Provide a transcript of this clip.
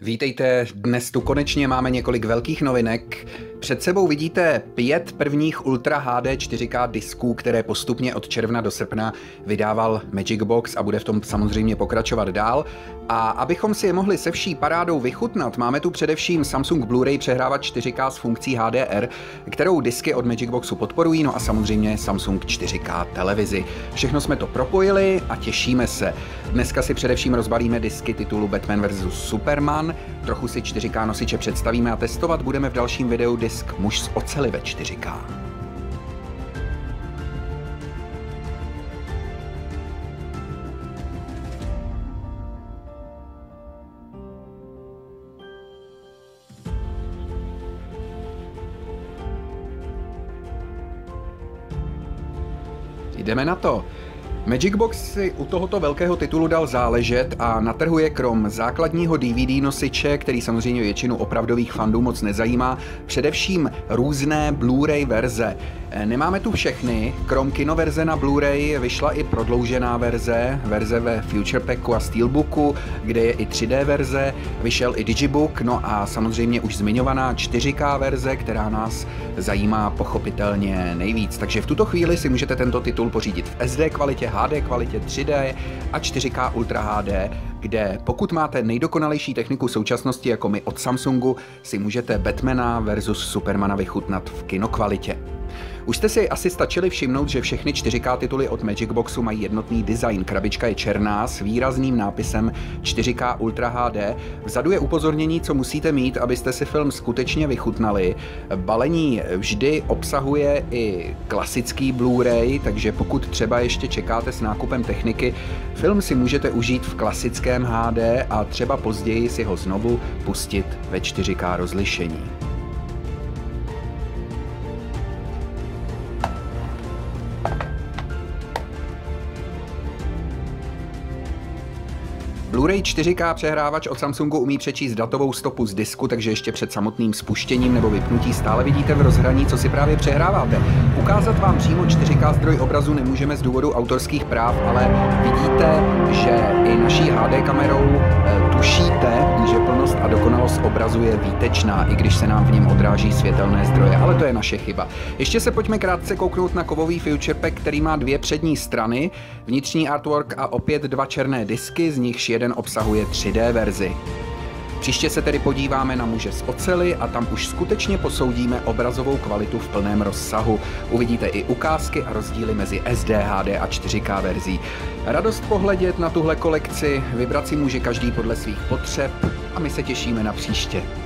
Vítejte, dnes tu konečně máme několik velkých novinek. Před sebou vidíte 5 prvních Ultra HD 4K disků, které postupně od června do srpna vydával Magic Box a bude v tom samozřejmě pokračovat dál. A abychom si je mohli se vší parádou vychutnat, máme tu především Samsung Blu-ray přehrávat 4K s funkcí HDR, kterou disky od Magic Boxu podporují, no a samozřejmě Samsung 4K televizi. Všechno jsme to propojili a těšíme se. Dneska si především rozbalíme disky titulu Batman vs. Superman, trochu si 4K nosiče představíme a testovat budeme v dalším videu disk Muž z oceli ve 4K. Jdeme na to. Magic Box si u tohoto velkého titulu dal záležet a natrhuje krom základního DVD nosiče, který samozřejmě většinu opravdových fandů moc nezajímá, především různé Blu-ray verze. Nemáme tu všechny, krom kinoverze na Blu-ray vyšla i prodloužená verze ve Future Packu a Steelbooku, kde je i 3D verze, vyšel i Digibook, no a samozřejmě už zmiňovaná 4K verze, která nás zajímá pochopitelně nejvíc. Takže v tuto chvíli si můžete tento titul pořídit v SD kvalitě, HD kvalitě, 3D a 4K Ultra HD, kde pokud máte nejdokonalejší techniku současnosti jako my od Samsungu, si můžete Batmana versus Supermana vychutnat v kinokvalitě. Už jste si asi stačili všimnout, že všechny 4K tituly od Magic Boxu mají jednotný design. Krabička je černá s výrazným nápisem 4K Ultra HD. Vzadu je upozornění, co musíte mít, abyste si film skutečně vychutnali. Balení vždy obsahuje i klasický Blu-ray, takže pokud třeba ještě čekáte s nákupem techniky, film si můžete užít v klasickém HD a třeba později si ho znovu pustit ve 4K rozlišení. Blu-ray 4K přehrávač od Samsungu umí přečíst datovou stopu z disku, takže ještě před samotným spuštěním nebo vypnutí stále vidíte v rozhraní, co si právě přehráváte. Ukázat vám přímo 4K zdroj obrazu nemůžeme z důvodu autorských práv, ale vidíte, že i naší HD kamerou tušíte, že plnost a dokonalost obrazu je výtečná, i když se nám v něm odráží světelné zdroje, ale to je naše chyba. Ještě se pojďme krátce kouknout na kovový Future Pack, který má 2 přední strany, vnitřní artwork a opět 2 černé disky, z nichž jeden obsahuje 3D verzi. Příště se tedy podíváme na Muže z oceli a tam už skutečně posoudíme obrazovou kvalitu v plném rozsahu. Uvidíte i ukázky a rozdíly mezi SD, HD a 4K verzí. Radost pohledět na tuhle kolekci, vybrat si může každý podle svých potřeb a my se těšíme na příště.